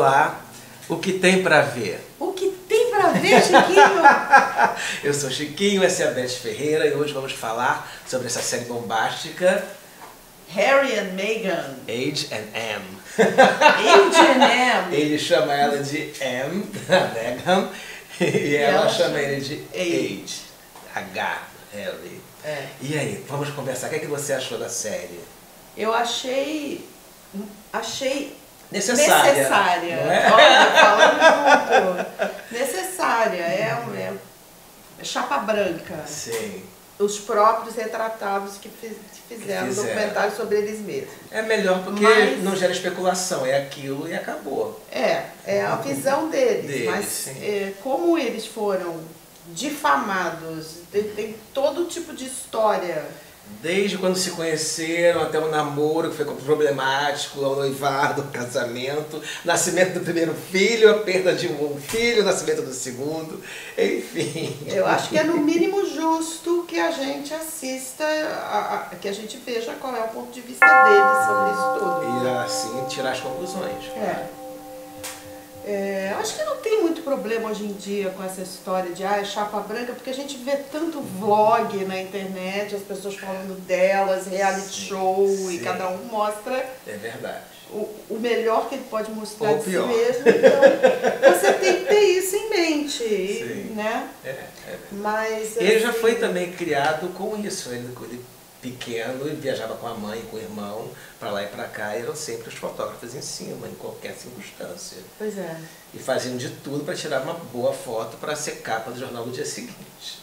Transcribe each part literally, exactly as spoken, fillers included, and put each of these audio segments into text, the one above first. Olá, o que tem pra ver? O que tem pra ver, Chiquinho? Eu sou Chiquinho, essa é a Beth Ferreira e hoje vamos falar sobre essa série bombástica Harry e Meghan. Age and M. Age and M. Ele chama ela de M, Meghan, e ela, ela chama ele de Age, H, Harry. É. E aí, vamos conversar. O que é que você achou da série? Eu achei... Achei... Necessária. Necessária. Não é? Olha, falando junto. Necessária. É, um, é chapa branca. Sim. Os próprios retratados que, fiz, que fizeram que documentário sobre eles mesmos. É melhor porque mas, não gera especulação. É aquilo e acabou. É. É a visão deles. deles mas é, como eles foram difamados, tem, tem todo tipo de história. Desde quando se conheceram, até o namoro que foi problemático, o noivado, o casamento, nascimento do primeiro filho, a perda de um filho, o nascimento do segundo, enfim. Eu acho que é no mínimo justo que a gente assista, a, a, que a gente veja qual é o ponto de vista deles sobre isso tudo. E assim tirar as conclusões. É. É, acho que não tem muito problema hoje em dia com essa história de ah, é chapa branca, porque a gente vê tanto vlog na internet, as pessoas falando delas, reality sim, show, sim. E cada um mostra é verdade. O, o melhor que ele pode mostrar de si mesmo. Então, você tem que ter isso em mente, sim. Né? É, é verdade. Mas, ele assim, já foi também criado com isso, ele, ele pequeno e viajava com a mãe, com o irmão, para lá e para cá, e eram sempre os fotógrafos em cima, em qualquer circunstância. Pois é. E faziam de tudo para tirar uma boa foto para ser capa do jornal do dia seguinte.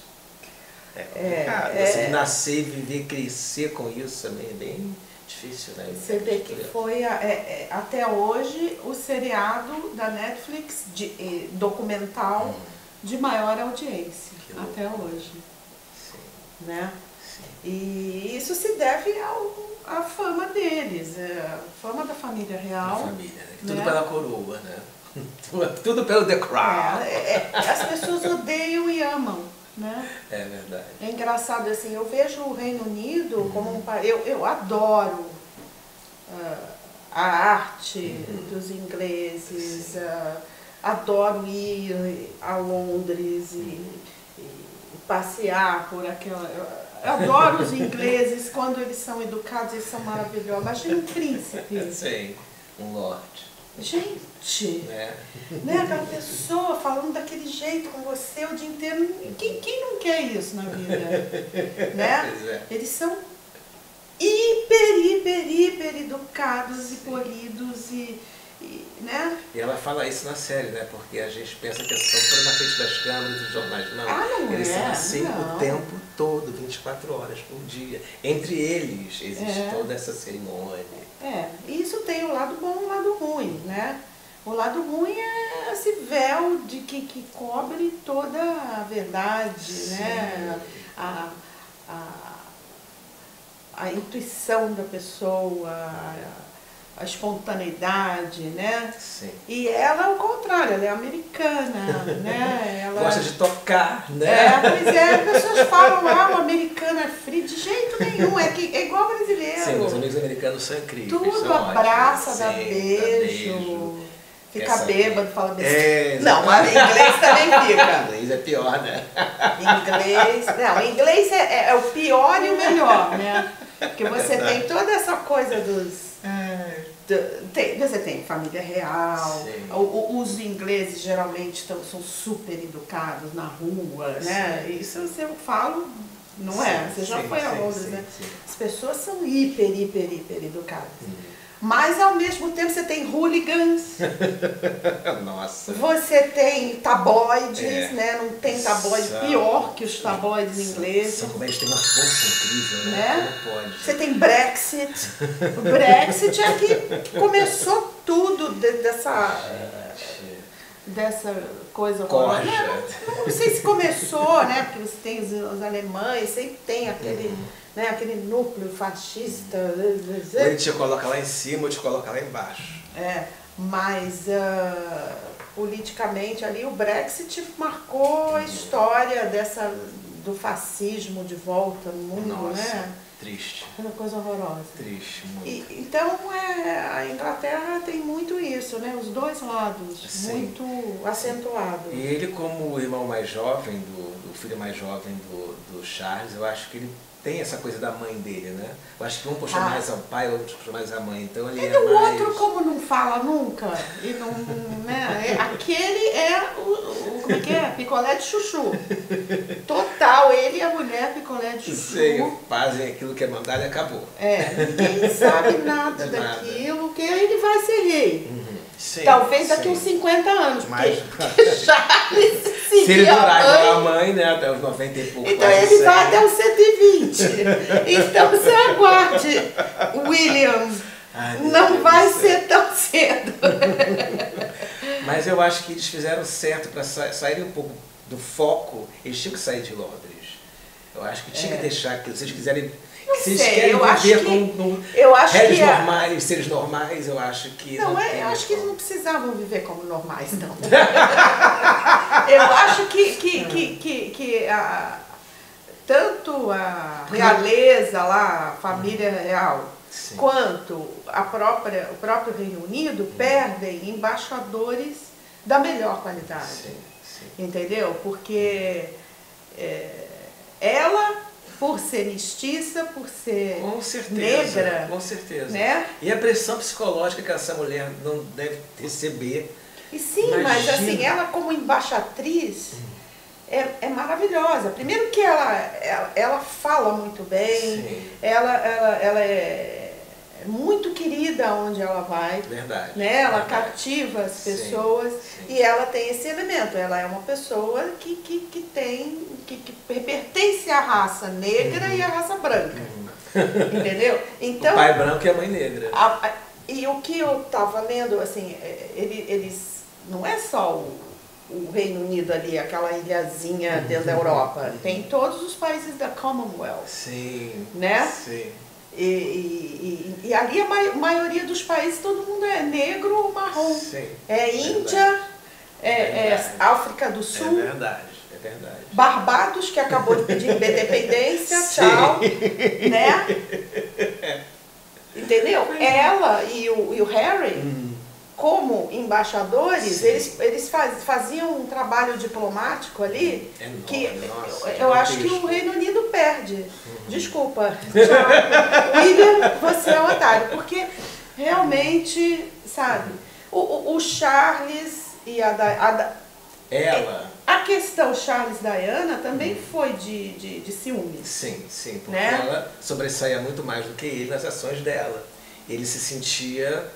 É complicado. É, assim, é... Nascer, viver, crescer com isso também é bem difícil, né? Você vê que foi, a, é, é, até hoje, o seriado da Netflix, de, eh, documental, hum. de maior audiência, até hoje. Sim. Né? E isso se deve ao, à fama deles, a fama da família real. Da família, né? Tudo né? pela coroa, né? Tudo pelo The Crown. É, é, as pessoas odeiam e amam, né? É verdade. É engraçado, assim, eu vejo o Reino Unido uhum. como um país... Eu, eu adoro uh, a arte uhum. dos ingleses, uh, adoro ir a Londres uhum. e, e passear por aquela... Eu adoro os ingleses, quando eles são educados, eles são maravilhosos. Imagina um príncipe. Sim, um lorde. Gente, é. Né, aquela pessoa falando daquele jeito com você o dia inteiro. Quem, quem não quer isso na vida? Né? É. Eles são hiper, hiper, hiper educados e polidos e... E, né? E ela fala isso na série, né? Porque a gente pensa que é só por na frente das câmeras dos jornais. Não, ah, não eles é? são assim não. o tempo todo, vinte e quatro horas por dia. Entre eles existe é. toda essa cerimônia. É, e isso tem o lado bom e o lado ruim, né? O lado ruim é esse véu de que, que cobre toda a verdade, sim. Né? A, a, a intuição da pessoa... Ah, a espontaneidade, né? Sim. E ela é o contrário, ela é americana, né? Ela... Gosta de tocar, né? É, pois é, as pessoas falam, ah, o americano é frio, de jeito nenhum, é, que, é igual brasileiro. Sim, os amigos americanos são incríveis, tudo são abraça, ótimos. Dá sim, beijo, dá beijo, fica essa bêbado, é... fala besteira. É, não, mas inglês também fica. Inglês é pior, né? Inglês, não, inglês é, é, é o pior e o melhor, né? Porque você é tem toda essa coisa dos... É. Do, tem, você tem família real, o, o, os ingleses geralmente tão, são super educados na rua, sim. Né? Isso eu falo, não sim, é? Você sim, já foi sim, a Londres, sim, né? Sim. As pessoas são hiper, hiper, hiper educadas. Hum. Mas ao mesmo tempo você tem hooligans, nossa. Você tem tabloides, é. Né? Não tem tabloide são... pior que os tabloides ingleses. São ingleses tem uma força incrível, né? Não pode. Você tem Brexit. O Brexit é que começou tudo de, dessa, gente. Dessa coisa. Corja. Não, não sei se começou, né? Porque você tem os, os alemães, sempre tem aquele... É. Né? Aquele núcleo fascista... Ele te coloca lá em cima ou te coloca lá embaixo. É, mas uh, politicamente ali o Brexit marcou a história dessa, do fascismo de volta no mundo, nossa. Né? Triste. Uma coisa horrorosa. Triste, muito. E, então, é, a Inglaterra tem muito isso, né? Os dois lados, sim, muito acentuado. E ele, como o irmão mais jovem, do, o filho mais jovem do, do Charles, eu acho que ele tem essa coisa da mãe dele, né? Eu acho que um puxa ah. mais ao pai, outro puxa mais à mãe. Então, ele e é o mais... outro, como não fala nunca, e não, né? Aquele é o, o como é que é? Picolé de chuchu. Total, ele e a mulher picolé de chuchu. Sei, fazem aquilo que é mandado e acabou. É, ninguém sabe nada daquilo, nada. Que ele vai ser rei. Uhum. Sim, talvez daqui sim. uns cinquenta anos, mais porque Charles seguia se ele durar igual a mãe, né, até os noventa e pouco. Então ele cem. Vai até os cento e vinte. Então você aguarde, William. Ai, não Deus vai Deus ser Deus. Tão cedo. Mas eu acho que eles fizeram certo para sa sair um pouco do foco. Eles tinham que sair de Londres. Eu acho que tinha é. que deixar que, se eles quiserem... Não se eles sei, querem eu acho que, com, com eu acho que a... normais, seres normais, eu acho que... Não, não é, eu acho como. que eles não precisavam viver como normais, não. Eu acho que, que, que, que, que a, tanto a realeza lá, a família real, sim, quanto a própria, o próprio Reino Unido hum. perdem embaixadores da melhor qualidade. Sim, sim. Entendeu? Porque é, ela... por ser mestiça, por ser com certeza, negra. Com certeza. Né? E a pressão psicológica que essa mulher não deve receber. E sim, imagina. Mas assim, ela como embaixatriz é, é maravilhosa. Primeiro que ela, ela, ela fala muito bem, ela, ela, ela é muito querida onde ela vai. Verdade. Né? Ela verdade. Cativa as pessoas, sim, sim. E ela tem esse elemento. Ela é uma pessoa que, que, que tem... Que, que pertence à raça negra uhum. e à raça branca, uhum. entendeu? Então, o pai branco e a mãe negra. A, a, e o que eu estava lendo, assim, ele, eles, não é só o, o Reino Unido ali, aquela ilhazinha uhum. dentro da Europa, tem todos os países da Commonwealth, sim, né? Sim. E, e, e, e ali a ma maioria dos países, todo mundo é negro ou marrom, sim, é Índia, é, é, é África do Sul. É verdade. É verdade. Barbados, que acabou de pedir independência, tchau, né? Entendeu? Ela e o, e o Harry, hum. como embaixadores, sim, eles, eles faz, faziam um trabalho diplomático ali, é que enorme, nossa, eu é acho que o Reino Unido perde. Uhum. Desculpa, tchau. William, você é um otário, porque realmente, sabe, o, o, o Charles e a... a, a Ela. A questão Charles Diana também hum. foi de, de, de ciúme. Sim, sim, porque né? ela sobressaía muito mais do que ele nas ações dela. Ele se sentia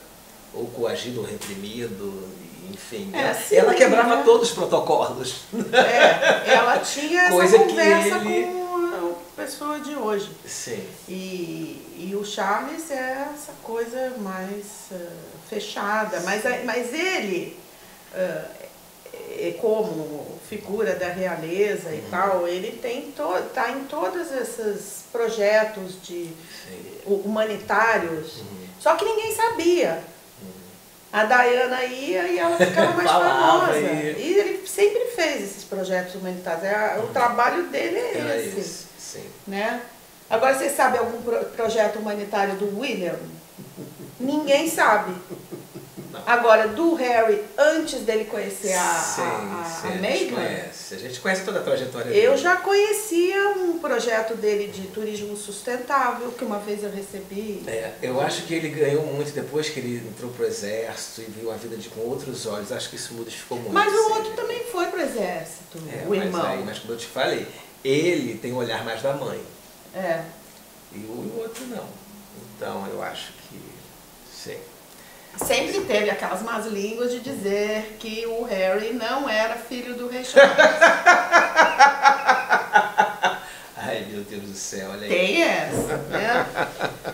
ou coagido ou reprimido, enfim. É, ela, ciúme, ela quebrava né? todos os protocolos. É, ela tinha coisa essa conversa que ele... com a pessoa de hoje. Sim. E, e o Charles é essa coisa mais uh, fechada. Mas, mas ele... Uh, como figura da realeza uhum. e tal, ele tem tá em todos esses projetos de humanitários, uhum. só que ninguém sabia. Uhum. A Diana ia e ela ficava mais famosa. E... e ele sempre fez esses projetos humanitários. O uhum. trabalho dele é Era esse. Isso. Sim. Né? Agora, você sabe algum pro projeto humanitário do William? Ninguém sabe. Não. Agora, do Harry, antes dele conhecer a, sim, a, sim, a, a Meghan... Conhece. A gente conhece toda a trajetória eu dele. Eu já conhecia um projeto dele de turismo sustentável, que uma vez eu recebi. É, eu acho que ele ganhou muito depois que ele entrou pro exército e viu a vida de, com outros olhos. Acho que isso modificou muito. Mas o outro também foi pro exército, é, o mas irmão. Aí, mas como eu te falei, ele tem um olhar mais da mãe. É. E o outro não. Então, eu acho que... Sim. Sempre teve aquelas más línguas de dizer que o Harry não era filho do rei Charles. Ai, meu Deus do céu, olha aí. Tem essa, né?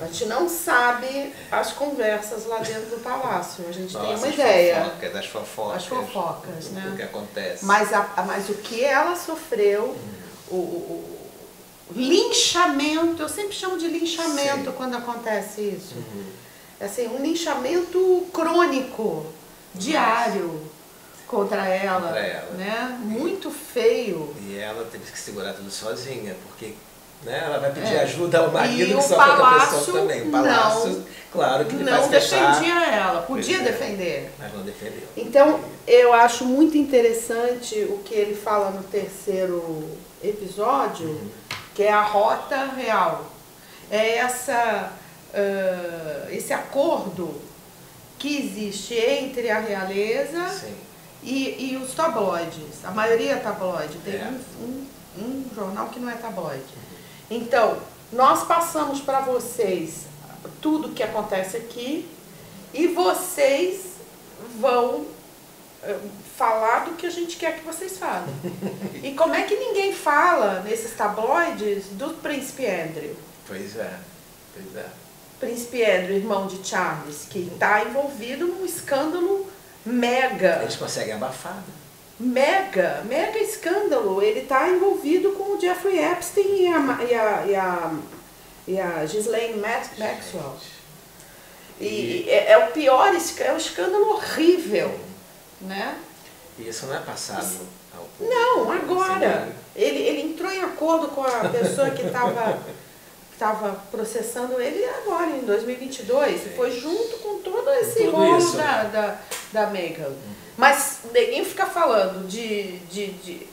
A gente não sabe as conversas lá dentro do palácio. A gente Nossa, tem uma ideia. Fofocas, as fofocas. As fofocas, do, né? O que acontece. Mas, a, mas o que ela sofreu, hum. o, o, o linchamento, eu sempre chamo de linchamento Sim. quando acontece isso. Uhum. Assim, um linchamento crônico, diário, contra ela, contra ela. Né? Muito feio. E ela teve que segurar tudo sozinha, porque né? Ela vai pedir é. ajuda ao marido, e que só outra pessoa também. O palácio, não, claro que ele não defendia ela, podia defender. Mas não defendeu. Então, eu acho muito interessante o que ele fala no terceiro episódio, uhum. que é a rota real. É essa, uh, esse acordo que existe entre a realeza e, e os tabloides. A maioria é tabloide. Tem é. um, um, um jornal que não é tabloide. Uhum. Então, nós passamos para vocês tudo que acontece aqui e vocês vão falar do que a gente quer que vocês falem. E como é que ninguém fala nesses tabloides do príncipe Andrew? Pois é, pois é. Príncipe Andrew, irmão de Charles, que está envolvido num escândalo mega. Eles conseguem abafar. Mega, mega escândalo. Ele está envolvido com o Jeffrey Epstein e a, e a, e a, e a Ghislaine Maxwell. E, e é, é o pior, é um escândalo horrível. Né? E isso não é passado isso... ao público. Não, agora. Ele, ele entrou em acordo com a pessoa que estava estava processando ele agora, em dois mil e vinte e dois. Sim. Foi junto com todo esse rolo da, da, da Meghan. Uhum. Mas ninguém fica falando de, de, de,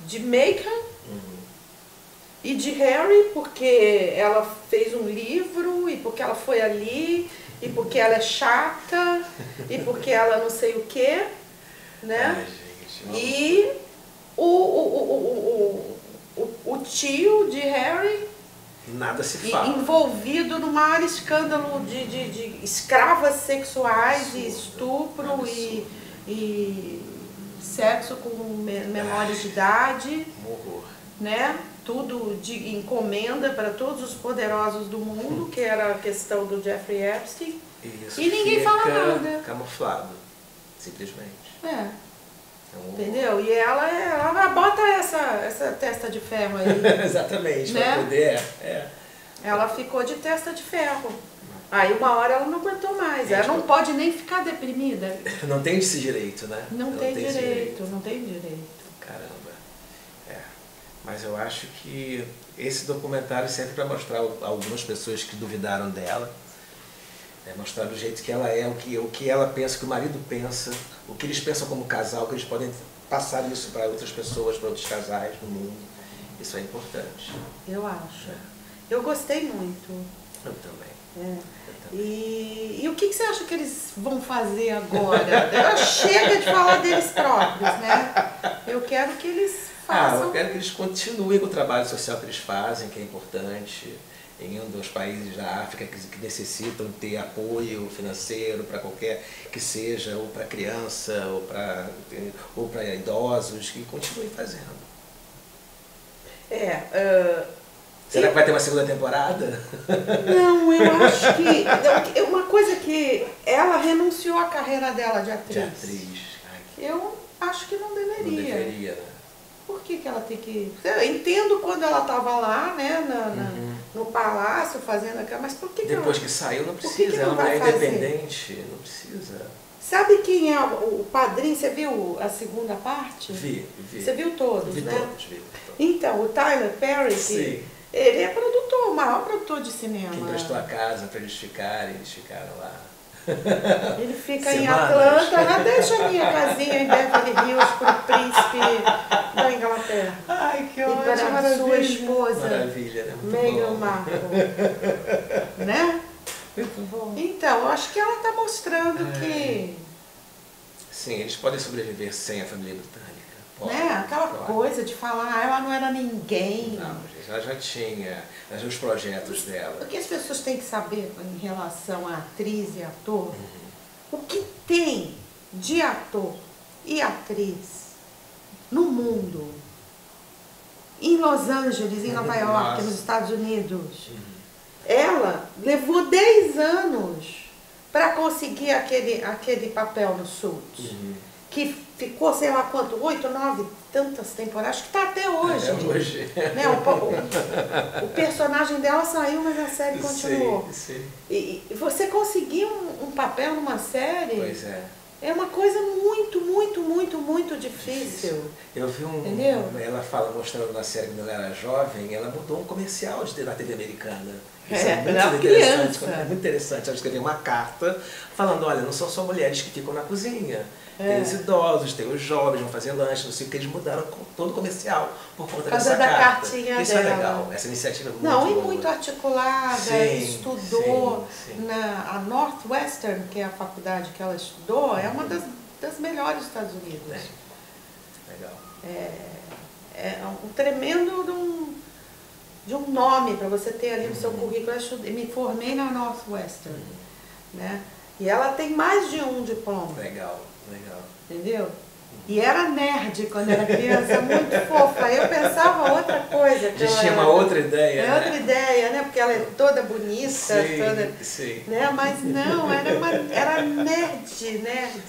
de Meghan uhum. e de Harry, porque ela fez um livro e porque ela foi ali e porque ela é chata e porque ela não sei o quê. Né? Ai, gente, e o, o, o, o, o, o tio de Harry nada se fala. Envolvido no maior escândalo de, de, de escravas sexuais, absurdo, e estupro e, e sexo com menores de idade, horror. Né? Tudo de encomenda para todos os poderosos do mundo, que era a questão do Jeffrey Epstein. Isso, e ninguém fala nada. Camuflado, simplesmente. É. Então, entendeu? E ela, ela bota essa, essa testa de ferro aí. Exatamente, né? Pra poder. É. Ela ficou de testa de ferro. Aí uma hora ela não aguentou mais. Ela não pode nem ficar deprimida. Não tem esse direito, né? Não, não tem, tem direito, direito, não tem direito. Caramba. É. Mas eu acho que esse documentário serve para mostrar algumas pessoas que duvidaram dela. É mostrar do jeito que ela é, o que, o que ela pensa, o que o marido pensa, o que eles pensam como casal, que eles podem passar isso para outras pessoas, para outros casais no mundo. Isso é importante. Eu acho. É. Eu gostei muito. Eu também. É. Eu também. E, e o que, que você acha que eles vão fazer agora? Chega de falar deles próprios, né? Eu quero que eles façam... Ah, eu quero que eles continuem com o trabalho social que eles fazem, que é importante... em um dos países da África que necessitam ter apoio financeiro para qualquer que seja, ou para criança, ou para ou para idosos, que continuem fazendo. É, uh, Será eu... que vai ter uma segunda temporada? Não, eu acho que... Uma coisa que ela renunciou à carreira dela de atriz. De atriz. Ai, que... Eu acho que não deveria. Não deveria, né? Por que que ela tem que... Eu entendo quando ela estava lá, né, na, uhum. no palácio, fazendo aquela... Mas por que que Depois ela... que saiu, não precisa. Que que ela não é independente, não precisa. Sabe quem é o padrinho? Você viu a segunda parte? Vi, vi. Você viu todos, vi né? Todos, vi todos. Então, o Tyler Perry, que ele é produtor, o maior produtor de cinema. Que emprestou a casa para eles ficarem, eles ficaram lá. Ele fica Semanas. em Atlanta, ela deixa a minha casinha em Beverly Hills pro príncipe da Inglaterra. Ai, que ótimo, e para maravilha. Sua esposa, maravilha, né? Meghan Markle. Né? Muito bom. Então, eu acho que ela está mostrando é. que... Sim, eles podem sobreviver sem a família britânica. Pode, né? Aquela pode. coisa de falar, ela não era ninguém. Não, gente, ela já tinha os projetos dela. O que as pessoas têm que saber em relação a atriz e ator, uhum. o que tem de ator e atriz no mundo, em Los Angeles, em Nova York, Nossa. nos Estados Unidos, uhum. ela levou dez anos para conseguir aquele, aquele papel no Suits. Uhum. Que ficou, sei lá quanto, oito, nove, tantas temporadas, acho que está até hoje. É hoje. Né? O, o, o personagem dela saiu, mas a série continuou. Sim, sim. E, e você conseguiu um, um papel numa série, pois é. É uma coisa muito, muito, muito, muito difícil. Eu vi um... Entendeu? Ela fala, mostrando na série quando ela era jovem, ela mudou um comercial de, da T V americana. Isso é, é muito interessante. Criança. É muito interessante. Ela escreveu uma carta falando, olha, não são só mulheres que ficam na cozinha. É. Tem os idosos, tem os jovens, vão fazer lanche, não sei o que. Eles mudaram todo o comercial por conta por dessa da carta. Cartinha Isso dela. É legal. Essa iniciativa é muito Não, boa. E muito articulada. Sim, estudou sim, sim. na a Northwestern, que é a faculdade que ela estudou, é uma das, das melhores dos Estados Unidos. É. Legal. É, é um tremendo de um, de um nome para você ter ali no uhum. seu currículo. Eu estudei, me formei na Northwestern. Uhum. Né? E ela tem mais de um diploma. Legal, legal. Entendeu? E era nerd quando era criança, muito fofa. Eu pensava outra coisa. A gente tinha uma outra ideia. É né? outra ideia, né? Porque ela é toda bonita, sim, toda. Sim. Né? Mas não, era, uma, era nerd, nerd.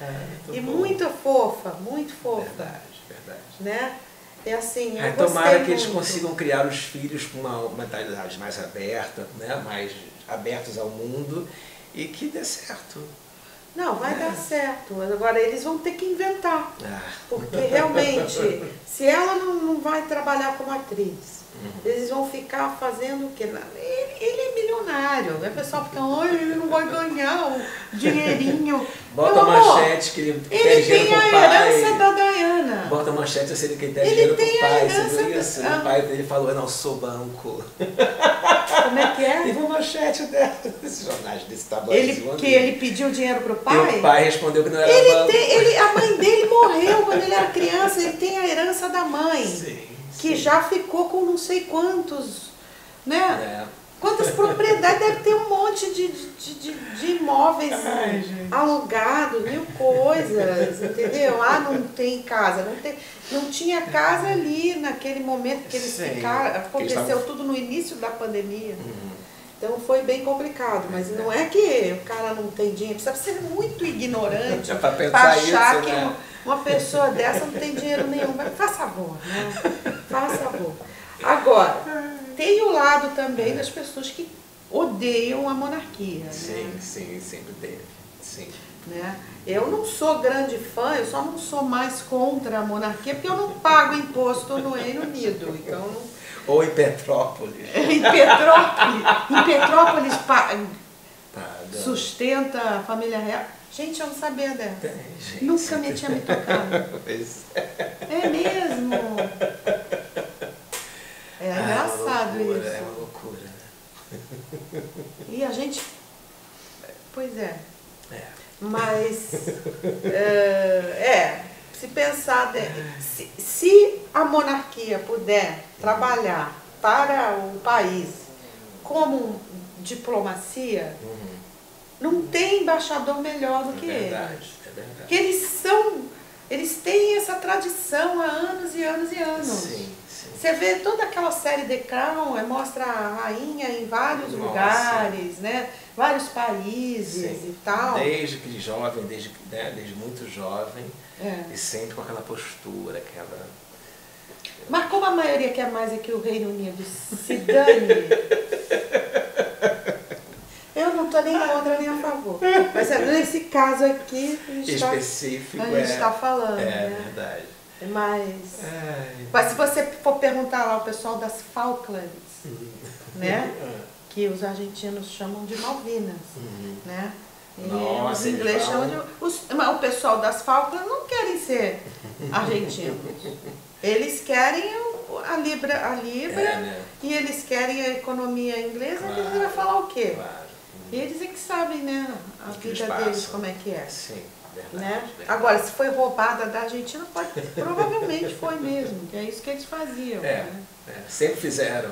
Ah, e bom. muito fofa, muito fofa. Verdade, verdade. Né? E assim, eu tomara que muito. eles consigam criar os filhos com uma mentalidade mais aberta, né? mais abertos ao mundo e que dê certo. Não, vai é. dar certo. Agora, eles vão ter que inventar. Ah. Porque, realmente, se ela não, não vai trabalhar como atriz, uhum. eles vão ficar fazendo o quê? Ele, ele é milionário. Né? O pessoal fica, ai, ele não vai ganhar o dinheirinho. Bota não, a manchete que ele pede dinheiro pro pai. Ele tem a herança da Diana. Bota a manchete, eu sei que ele pede dinheiro pro pai. Você viu isso? O pai dele falou, eu não sou banco. Como é que é? Teve uma manchete dela, esses jornais desse tamanho. Ele, que ele pediu dinheiro pro pai? E o pai respondeu que não era ele banco. Tem, ele, a mãe dele morreu quando ele era criança, ele tem a herança da mãe. Sim, que sim. já ficou com não sei quantos, né? É. Quantas propriedades, deve ter um monte de, de, de, de imóveis Ai, alugados, mil coisas, entendeu? Ah, não tem casa, não, tem, não tinha casa ali naquele momento que eles Sim. ficaram, aconteceu eles estavam... tudo no início da pandemia, uhum. então foi bem complicado, mas não é que o cara não tem dinheiro, precisa ser muito ignorante para achar isso, que né? uma pessoa dessa não tem dinheiro nenhum, mas faz favor, né? faz favor. Agora, tem o lado também das pessoas que odeiam a monarquia, né? Sim, sim, sempre teve, sim. Né? Eu não sou grande fã, eu só não sou mais contra a monarquia, porque eu não pago imposto no Reino Unido, então... Não... Ou em Petrópolis. em Petrópolis, em Petrópolis pa... tá, sustenta a família real. Gente, eu não sabia dela. Gente. Nunca me tinha me tocado. Pois é. É mesmo. É ah, engraçado é loucura, isso. É uma loucura. Né? E a gente... Pois é. é. Mas... É, é, se pensar... De, se, se a monarquia puder trabalhar para o país como diplomacia, uhum. não tem embaixador melhor do é que verdade, eles. É verdade. Porque eles são... Eles têm essa tradição há anos e anos e anos. Sim. Você vê toda aquela série The Crown, mostra a rainha em vários Nossa. lugares, né? Vários países Sim. e tal. Desde que jovem, desde, né? desde muito jovem, é. e sempre com aquela postura, aquela... Mas como a maioria quer mais é que o Reino Unido se dane, eu não estou nem contra nem a favor. Mas nesse caso aqui, a gente está é... falando. É, né? verdade. Mas, Ai. mas se você for perguntar lá ao pessoal das Falklands, uhum. né? que os argentinos chamam de Malvinas, uhum. né? E Nossa, os ingleses chamam de... Os, o pessoal das Falklands não querem ser argentinos. Eles querem a libra, a libra é, né? e eles querem a economia inglesa, claro, eles vão falar o quê? Claro. E eles é que sabem, né? A que vida deles, como é que é. Sim. Verdade, né? verdade. Agora, se foi roubada da Argentina, pode, provavelmente foi mesmo, que é isso que eles faziam. É, né? é, sempre fizeram.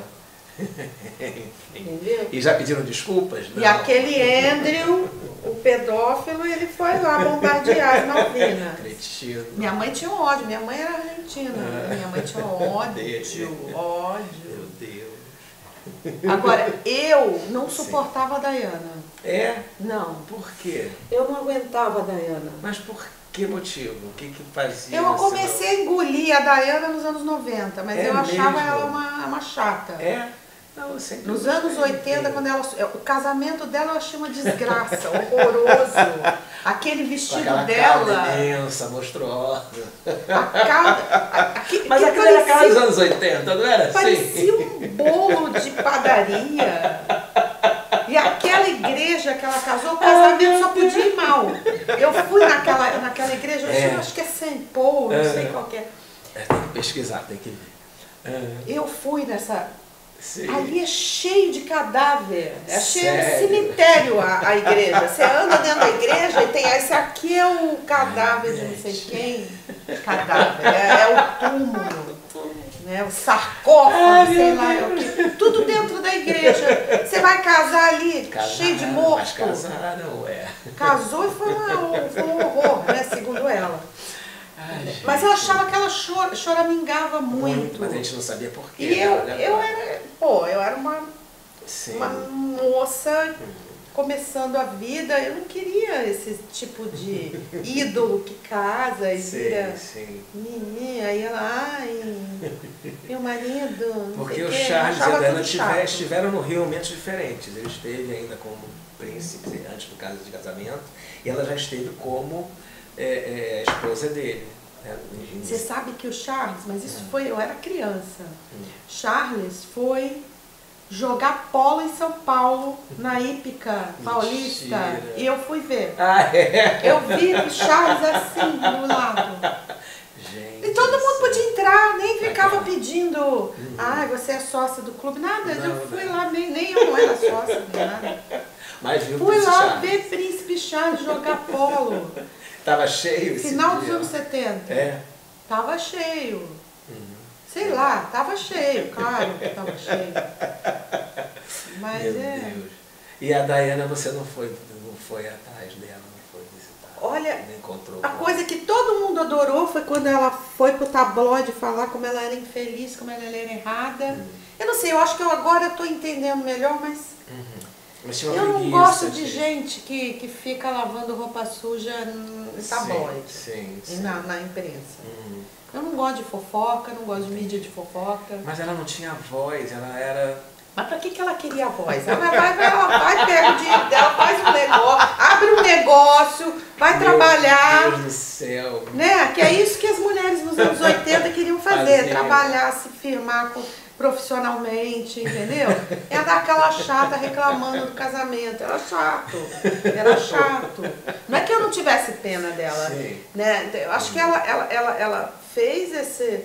Entendeu? E já pediram desculpas? Não. E aquele Andrew, o pedófilo, ele foi lá bombardear as Malvinas. Cretino. Minha mãe tinha um ódio, minha mãe era argentina, ah. minha mãe tinha um ódio, ódio. Meu Deus. Agora, eu não suportava Sim. a Diana. É? Não. Por quê? Eu não aguentava a Diana. Mas por que motivo? O que que fazia? Eu comecei a engolir a Diana nos anos noventa, mas é eu mesmo? achava ela uma, uma chata. É? Não, nos anos oitenta, quando ela, o casamento dela eu achei uma desgraça, horroroso. Aquele vestido aquela dela. Imensa, monstruosa. A calda, a, a, que, mas aquilo era cara dos anos oitenta, não era? Parecia assim? Um bolo de padaria. E aquela igreja que ela casou, o casamento só podia ir mal. Eu fui naquela, naquela igreja, é. eu acho que é Saint Paul, não é. sei qual que é. é. Tem que pesquisar, tem que ver. É. Eu fui nessa. Sim. Ali é cheio de cadáver, é Sério? cheio de cemitério a, a igreja. Você anda dentro da igreja e tem, esse aqui é o cadáver é, de não sei quem, cadáver, é, é o túmulo, né? O sarcófago, Ai, sei lá, é o que, tudo dentro da igreja. Você vai casar ali, Casaram, cheio de morto. Casaram, é. Casou e foi, uma, foi um horror, né? Segundo ela. Ai, mas eu achava que ela chor, choramingava muito. muito. Mas a gente não sabia por quê. E eu, né? eu era, pô, eu era uma, uma moça começando a vida, eu não queria esse tipo de ídolo que casa e sim, vira sim. menina, e ela, ai, meu marido, não Porque sei o quê, Charles e a Diana tiver, estiveram no Rio em momentos diferentes. Ele esteve ainda como príncipe antes do caso de casamento e ela já esteve como... É, é a esposa dele. Né? Você sabe que o Charles, mas isso foi, eu era criança, Charles foi jogar polo em São Paulo, na hípica paulista, Mentira. e eu fui ver. Ah, é? Eu vi o Charles assim, do lado. Gente, e todo mundo podia entrar, nem ficava pedindo, uhum. ah, você é sócia do clube, nada, não, eu fui não. lá, nem, nem eu era sócia, nem nada. Mas viu fui lá Charles. ver Príncipe Charles jogar polo. Tava cheio esse Final dos anos setenta. É. Tava cheio. Uhum. Sei lá, tava cheio, claro que tava cheio. Mas Meu é... Deus. E a Diana, você não foi, não foi atrás dela, não foi visitar. Olha, não encontrou a coisa ela. que todo mundo adorou foi quando ela foi pro tabloide falar como ela era infeliz, como ela era errada. Uhum. Eu não sei, eu acho que eu agora tô entendendo melhor, mas... Uhum. Eu não gosto de gente que, que fica lavando roupa suja em tabloide, sim, sim, sim. Na, na imprensa. Uhum. Eu não gosto de fofoca, não gosto Entendi. de mídia de fofoca. Mas ela não tinha voz, ela era... Mas pra que, que ela queria a voz? Ela vai, ela vai, pega o dinheiro dela, faz um negócio, abre um negócio, vai Meu trabalhar. Meu Deus do céu. Né? Que é isso que as mulheres nos anos oitenta queriam fazer, Fazia. trabalhar, se firmar com... profissionalmente, entendeu? É daquela chata reclamando do casamento, era chato, era chato. Não é que eu não tivesse pena dela, Sim. né? Eu acho que ela, ela, ela, ela fez esse...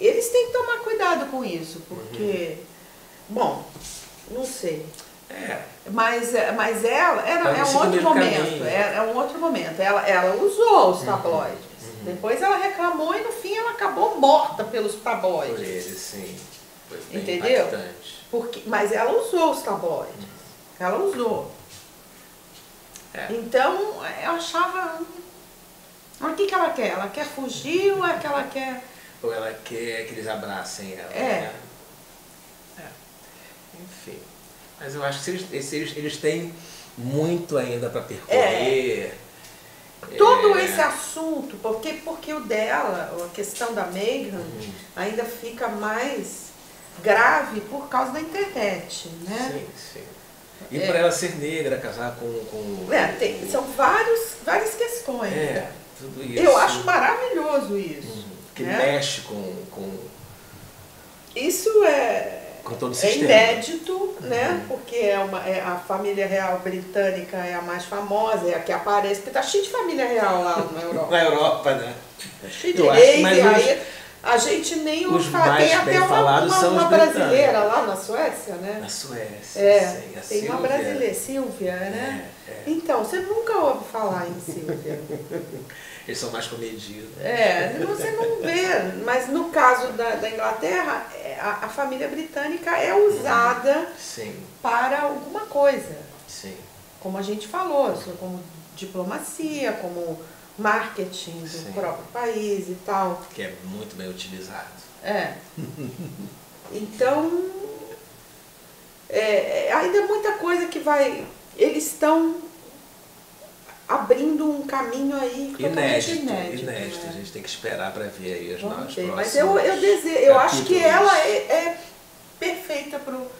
Eles têm que tomar cuidado com isso, porque... Uhum. Bom, não sei. É. Mas, mas ela, era, é um outro momento, é, é um outro momento. Ela, ela usou os tabloides, uhum. depois ela reclamou e no fim ela acabou morta pelos tabloides. Por eles, sim. Entendeu? Porque, mas ela usou os tabloides. Ela usou. É. Então, eu achava... Mas o que, que ela quer? Ela quer fugir ou é que ela quer... Ou ela quer que eles abracem ela. É. Né? É. Enfim. Mas eu acho que eles, eles, eles têm muito ainda para percorrer. É. Todo é. esse assunto, porque, porque o dela, a questão da Meghan, uhum. ainda fica mais grave por causa da internet, né? Sim, sim. E é. por ela ser negra, casar com... com é, tem, são vários, várias questões. É, tudo isso. Eu acho maravilhoso isso. Uhum. Que né? mexe com, com... Isso é... Com todo o sistema. É inédito, né? Uhum. Porque é uma, é, a família real britânica é a mais famosa, é a que aparece, porque tá cheio de família real lá na Europa. Na Europa, né? Tá cheio de reis, mas e os, aí a gente nem os fala. Tem até uma, uma, uma brasileira lá na Suécia, né? Na Suécia, é, sim, a Tem Silvia. uma brasileira, Silvia, né? É, é. Então, você nunca ouve falar em Silvia. Eles são mais comedidos. É, você não vê, mas no caso da, da Inglaterra, a, a família britânica é usada Sim. para alguma coisa. Sim. Como a gente falou, como diplomacia, como marketing do Sim. próprio país e tal. Que é muito bem utilizado. É. Então, é, ainda é muita coisa que vai... Eles estão... abrindo um caminho aí inédito, inédito, inédito. Né? A gente tem que esperar para ver aí as nossas próximas. Mas eu, eu desejo, eu acho que ela é, é perfeita pro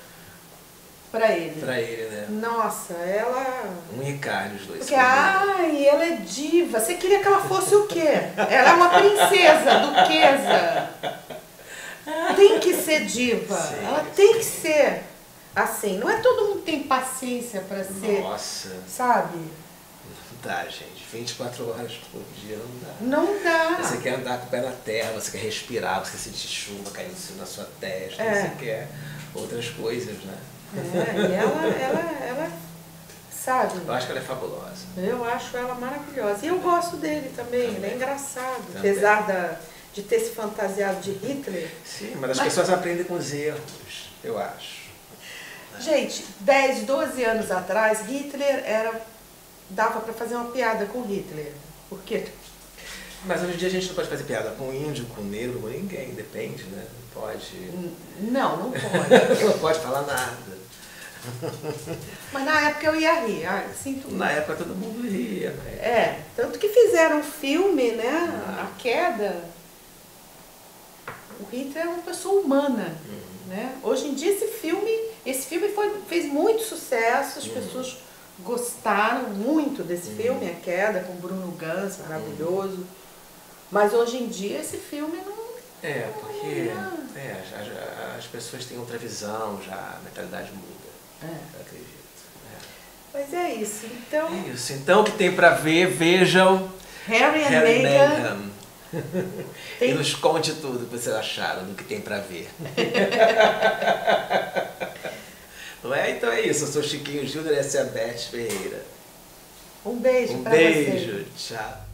Pra ele. Pra ele, né? Nossa, ela... Um recalho, os dois. Porque, ai, ela é diva. Você queria que ela fosse o quê? Ela é uma princesa, duquesa. Tem que ser diva. Sim, ela tem sim. que ser assim. Não é todo mundo que tem paciência pra ser. Nossa. Sabe? Não dá, gente. vinte e quatro horas por dia não dá. Não dá. Você quer andar com o pé na terra, você quer respirar, você quer sentir chuva caindo na sua testa, é. você quer outras coisas, né? É, e ela, ela, ela, sabe? Eu acho que ela é fabulosa. Eu acho ela maravilhosa. E eu gosto dele também, também. ele é engraçado. Também. Apesar da, de ter se fantasiado de Hitler. Sim, mas as mas... pessoas aprendem com os erros, eu acho. Gente, dez, doze anos atrás, Hitler era... Dava pra fazer uma piada com Hitler. Por quê? Mas hoje em dia a gente não pode fazer piada com índio, com negro, com ninguém, depende, né? Não pode... Não, não pode. Não pode falar nada. Mas na época eu ia rir, ah, sinto Na época todo mundo ria. Né? É, tanto que fizeram um filme, né? Ah. A Queda. O Hitler é uma pessoa humana, uhum. né? Hoje em dia esse filme, esse filme foi, fez muito sucesso, as uhum. pessoas gostaram muito desse uhum. filme, A Queda, com Bruno Gans, maravilhoso. Uhum. Mas hoje em dia esse filme não... É, porque não é. É, as, as pessoas têm outra visão, já a mentalidade muda, é. eu acredito. É. Mas é isso, então... É isso, então o que tem pra ver, vejam... Harry e Meghan. Tem... E nos conte tudo o que vocês acharam do que tem pra ver. Não é? Então é isso, eu sou Chiquinho Júnior e essa é a Beth Ferreira. Um beijo um pra beijo. você. Um beijo, tchau.